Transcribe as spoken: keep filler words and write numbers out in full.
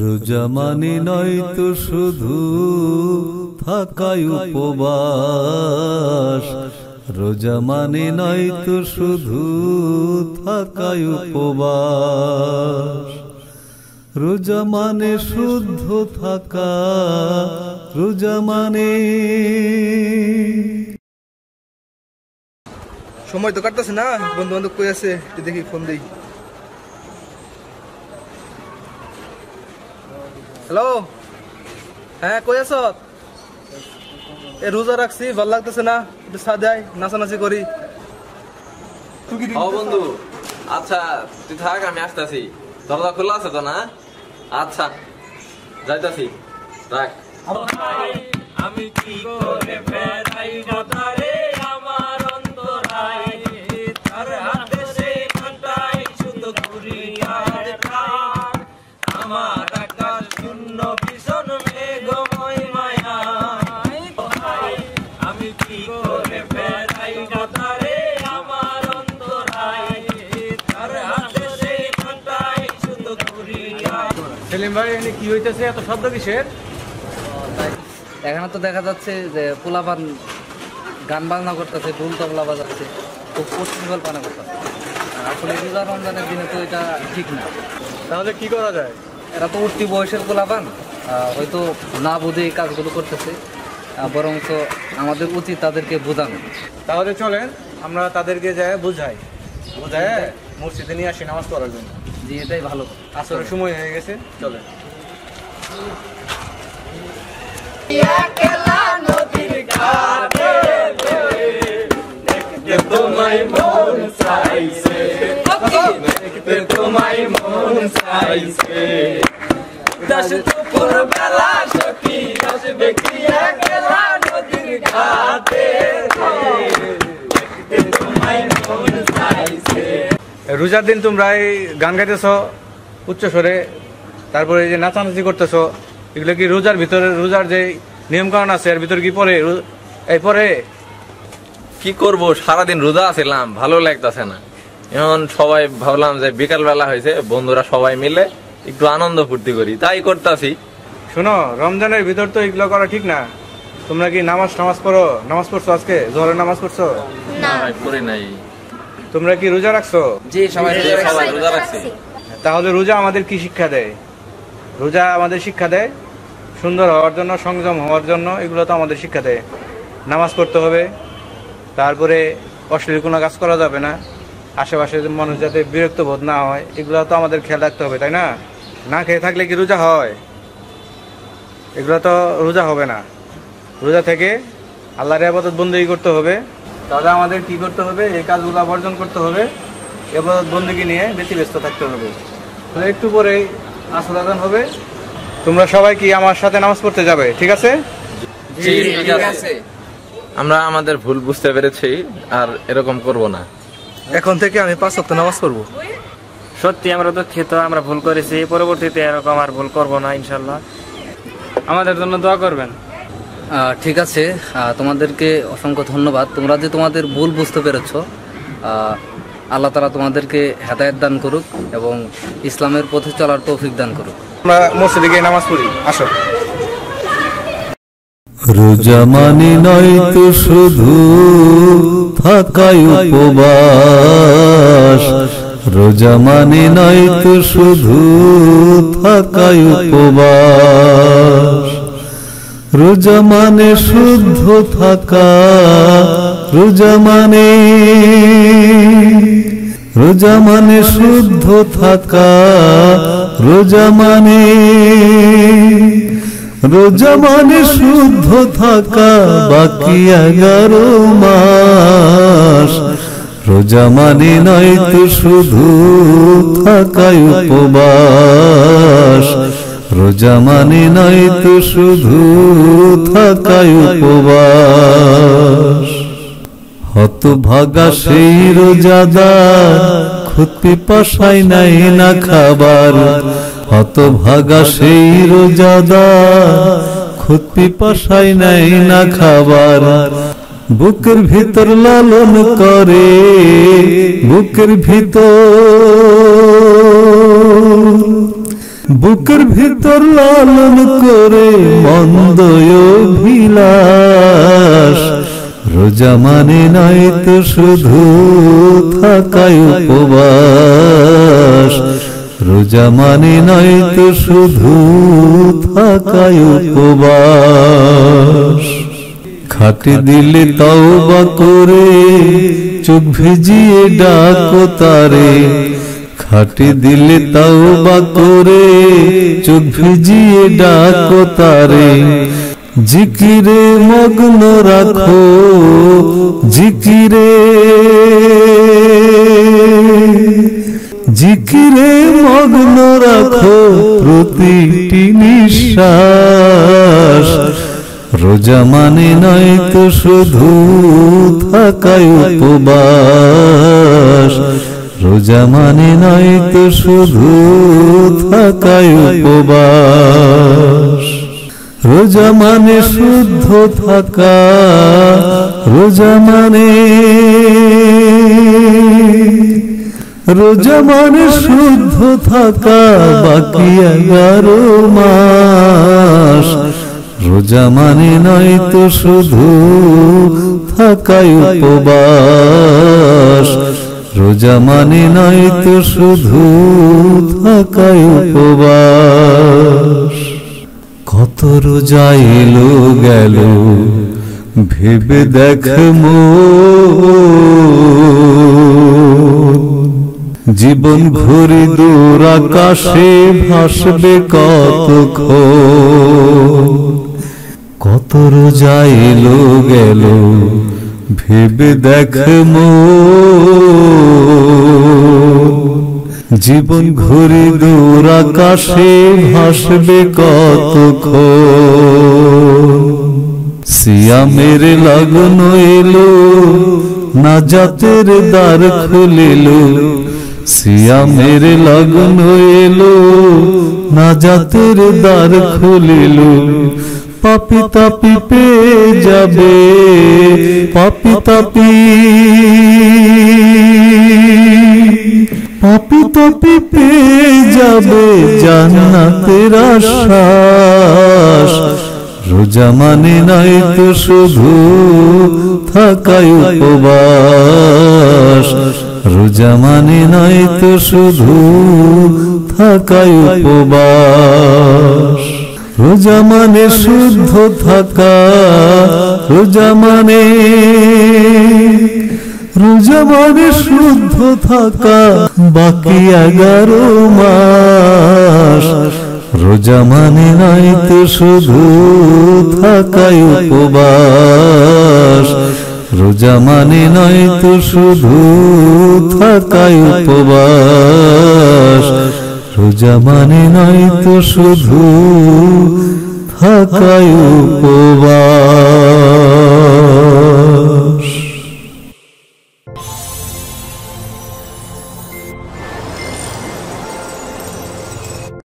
রোজা মানে নয়তো শুধু থাকাই উপবাস, রোজা মানে নয়তো শুধু থাকাই উপবাস। রোজা মানে শুদ্ধ থাকা, রোজা মানে। সময় তো কাটতেছে না, বন্ধু বান্ধব কই আছে দেখি, ফোন দেই। হ্যালো, হ্যাঁ কই আছ? এ রোজা রাখছি, ভাল লাগতেছে না, একটু সাথে আয়, নাচানাচি করি। ও বন্ধু, আচ্ছা তুই থাক, আমি আসতেছি। দরজা খোলা আছে তো না? আচ্ছা যাইতাছি, রাখ। আমি কি করে বেড়াই মাথারে আমার অন্তরায়, তার হাতে সেই কাঁটাই শুধু ঘুরি আর প্রাণ। আমার আকাশ শূন্য ভীষণ মেঘময় মায়ায়, আমি কি করে বেড়াই মাথারে আমার অন্তরায়, তার হাতে সেই কাঁটাই শুধু ঘুরি আর। সেলিম ভাই, এখানে কি হইতেছে? এত শব্দ কিসের? এখানে তো দেখা যাচ্ছে যে পোলাপান গান বাজনা করতেছে, ঢোল তবলা বাজাচ্ছে, খুব কল্পনা করতেছে। আসলে রোজা রমজানের দিনে তো এটা ঠিক না। তাহলে কি করা যায়? এরা তো উঠতি বয়সের পোলাপান, হয়তো না বুঝে এই কাজগুলো করতেছে, বরঞ্চ আমাদের উচিত তাদেরকে বোঝানো। তাহলে চলেন আমরা তাদেরকে যায় বোঝাই, বোঝায় মসজিদে নিয়ে আসি নামাজ পড়ার জন্য। জি, এটাই ভালো। আসলে সময় হয়ে গেছে, চলেন। একলা নদীর ঘাটে দেখতে তোমায় মন চাইছে, দেখতে তোমায় মন চাইছে। দশ দুপুর বেলা সখী আসবে কি একলা নদীর ঘাটে দেখতে তোমায় মন চাইছে। রোজার দিন তোমরা এই গান গাইতেছ উচ্চ স্বরে, তারপরে এই যে নাচানাচি করতেছ, এগুলো কি রোজার ভিতরে, রোজার যে নিয়ম কানুন আছে এর ভিতরে কি পড়ে? এই পরে কি করব, সারাদিন রোজা আছিলাম, ভালো লাগতেছে না। এখন সবাই ভাবলাম যে বিকালবেলা হয়েছে, বন্ধুরা সবাই মিলে একটু আনন্দ ফুর্তি করি, তাই করতেছি। শোনো, রমজানের ভিতর তো এগুলো করা ঠিক না। তোমরা কি নামাজ নামাজ পড়ো? নামাজ পড়ছো? আজকে জোহরের নামাজ পড়ছো? না ভাই, পড়ি নাই। তোমরা কি রোজা রাখছো? জি, সবাই রোজা রাখছি। তাহলে রোজা আমাদের কি শিক্ষা দেয়? রোজা আমাদের শিক্ষা দেয় সুন্দর হওয়ার জন্য, সংযম হওয়ার জন্য, এগুলো তো আমাদের শিক্ষা দেয়। নামাজ পড়তে হবে, তারপরে অশ্লীল কোনো কাজ করা যাবে না, আশেপাশে মানুষ যাতে বিরক্ত বোধ না হয়, এগুলো তো আমাদের খেয়াল রাখতে হবে, তাই না? না খেয়ে থাকলে কি রোজা হয়? এগুলো তো রোজা হবে না। রোজা থেকে আল্লাহর ইবাদত বন্দেগী করতে হবে। তাহলে আমাদের কি করতে হবে? এই কাজগুলো বর্জন করতে হবে, ইবাদত বন্দেগী নিয়ে বেশি ব্যস্ত থাকতে হবে। তাহলে একটু পরে আসর আযান হবে, তোমরা সবাই কি আমার সাথে নামাজ পড়তে যাবে? ঠিক আছে? জি, ঠিক আছে। আমরা আমাদের ভুল বুঝতে পেরেছি, আর এরকম করব না। এখন থেকে আমি পাঁচ ওয়াক্ত নামাজ পড়ব। সত্যি আমরা দুঃখিত, আমরা ভুল করেছি, পরবর্তীতে এরকম আর ভুল করব না ইনশাআল্লাহ। আমাদের জন্য দোয়া করবেন। ঠিক আছে, তোমাদেরকে অসংখ্য ধন্যবাদ। তোমরা যে তোমাদের ভুল বুঝতে পেরেছো, আল্লাহ তাআলা তোমাদেরকে হেদায়েত দান করুক এবং ইসলামের পথে চলার তৌফিক দান করুক। আমরা মসজিদে গিয়ে নামাজ পড়ি, আসো। রোজা মানে নয়তো শুধু থাকাই উপবাস, রোজা মানে নয়তো শুধু থাকাই উপবাস। রোজা মানে শুদ্ধ থাকা, রোজা মানে, রোজা মানে শুদ্ধ থাকা, রোজা মানে, রোজা মানে শুদ্ধ থাকা বাকি এগারো মাস, রোজা মানে নয়তো শুধু থাকাই উপবাস, রোজা মানে নয়তো শুধু থাকাই উপবাস। হতভাগা সেই রোজাদার খুদ পিপাসায় নাই না খাবার, হতভাগা সেই রোজাদার খুদ পিপাসায় নাই না খাবার। বুকের ভিতর লালন করে, বুকের ভিতর বুকের ভিতর লালন করে মন্দ অভিলাষ রোজা মানে নয়তো শুধু থাকাই উপবাস রোজা মানে নয়তো শুধু থাকাই উপবাস খাটি দিলে তওবা করে চোখ ভিজিয়ে ডাকো তারে খাটি দিলে তওবা করে চোখ ভিজিয়ে ডাকো তারে জিকিরে মগ্ন রাখো জিকিরে জিকিরে মগ্ন রাখো প্রতিটি নিঃশ্বাস রোজা মানে নয়তো শুধু থাকাই উপবাস রোজা মানে নয়তো শুধু থাকাই উপবাস রোজা মানে শুদ্ধ থাকা রোজা মানে রোজা মানে শুদ্ধ থাকা বাকি এগারো মাস রোজা মানে নয়তো শুধু থাকাই উপবাস রোজা মানে নয়তো শুধু থাকাই উপবাস কত রোজা এলো গেল ভেবে দেখ মন জীবন ঘুরে দূর আকাশে ভাসবে কতক্ষণ কত রোজা এলো গেল ভেবে দেখ মন জীবন ঘুরে দূর আকাশে ভাসবে কতক্ষণ সিয়ামের লগ্ন এলো নাজাতের দ্বার খুলিল সিয়ামের লগ্ন এলো নাজাতের দ্বার খুলিল পাপি তাপি পেয়ে যাবে পাপি তাপি পাপি তাপি পেয়ে যাবে জান্নাতের আশ্বাস রোজা মানে নয়তো শুধু থাকাই উপবাস রোজা মানে নয়তো শুধু থাকাই উপবাস রোজা মানে শুদ্ধ থাকা রোজা মানে রোজা মানে শুদ্ধ থাকা বাকি এগারো মাস রোজা মানে নয়তো শুধু থাকাই উপবাস রোজা মানে নয়তো শুধু থাকাই উপবাস রোজা মানে নয়তো শুধু থাকাই উপবাস।